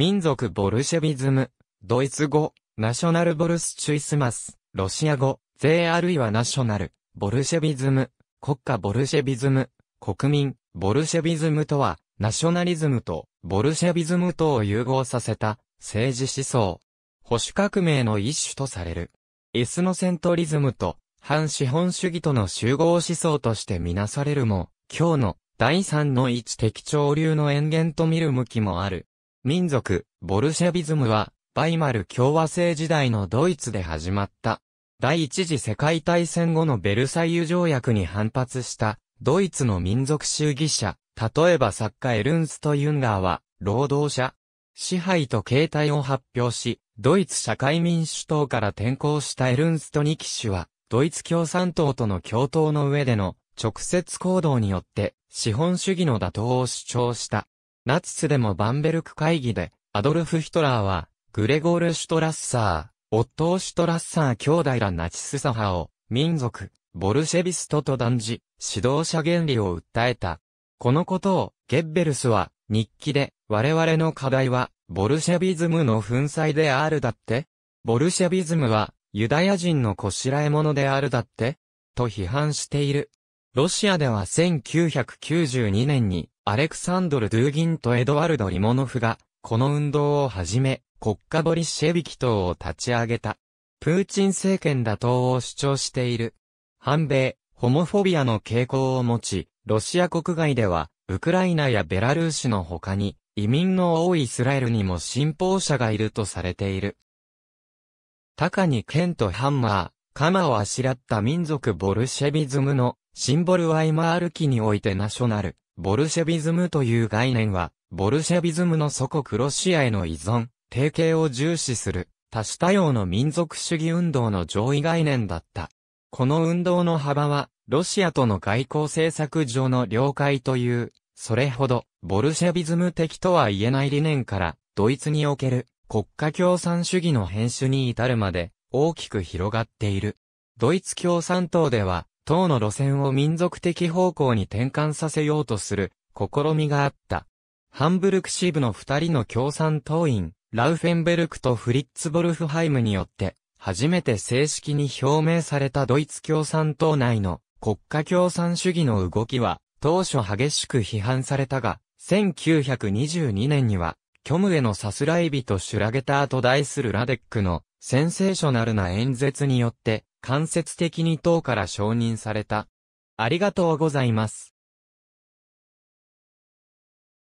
民族ボルシェビズム、ドイツ語、ナショナルボルスチュイスマス、ロシア語、税あるいはナショナル、ボルシェビズム、国家ボルシェビズム、国民、ボルシェビズムとは、ナショナリズムと、ボルシェビズムとを融合させた、政治思想。保守革命の一種とされる。エスノセントリズムと、反資本主義との集合思想としてみなされるも、今日の、第三の一的潮流の淵源と見る向きもある。民族、ボルシェビズムは、バイマル共和制時代のドイツで始まった。第一次世界大戦後のベルサイユ条約に反発した、ドイツの民族主義者、例えば作家エルンスト・ユンガーは、労働者、支配と形態を発表し、ドイツ社会民主党から転向したエルンスト・ニキシュは、ドイツ共産党との共闘の上での直接行動によって、資本主義の打倒を主張した。ナチスでもバンベルク会議で、アドルフ・ヒトラーは、グレゴール・シュトラッサー、オットー・シュトラッサー兄弟らナチス左派を、民族、ボルシェビストと断じ、指導者原理を訴えた。このことを、ゲッベルスは、日記で、我々の課題は、ボルシェビズムの粉砕であるだって?ボルシェビズムは、ユダヤ人のこしらえものであるだって?と批判している。ロシアでは1992年に、アレクサンドル・ドゥーギンとエドワルド・リモノフが、この運動をはじめ、国家ボリシェビキ党を立ち上げた。プーチン政権打倒を主張している。反米、ホモフォビアの傾向を持ち、ロシア国外では、ウクライナやベラルーシの他に、移民の多いイスラエルにも信奉者がいるとされている。鷹に剣とハンマー、鎌をあしらった民族ボルシェビズムのシンボルワイマール期においてナショナル、ボルシェビズムという概念は、ボルシェビズムの祖国ロシアへの依存、提携を重視する、多種多様の民族主義運動の上位概念だった。この運動の幅は、ロシアとの外交政策上の了解という、それほど、ボルシェビズム的とは言えない理念から、ドイツにおける国家共産主義の変種に至るまで、大きく広がっている。ドイツ共産党では、党の路線を民族的方向に転換させようとする、試みがあった。ハンブルク支部の二人の共産党員、ラウフェンベルクとフリッツ・ボルフハイムによって、初めて正式に表明されたドイツ共産党内の、国家共産主義の動きは、当初激しく批判されたが、1922年には、虚無へのさすらい人シュラゲターと題するラデックの、センセーショナルな演説によって、間接的に党から承認された。ありがとうございます。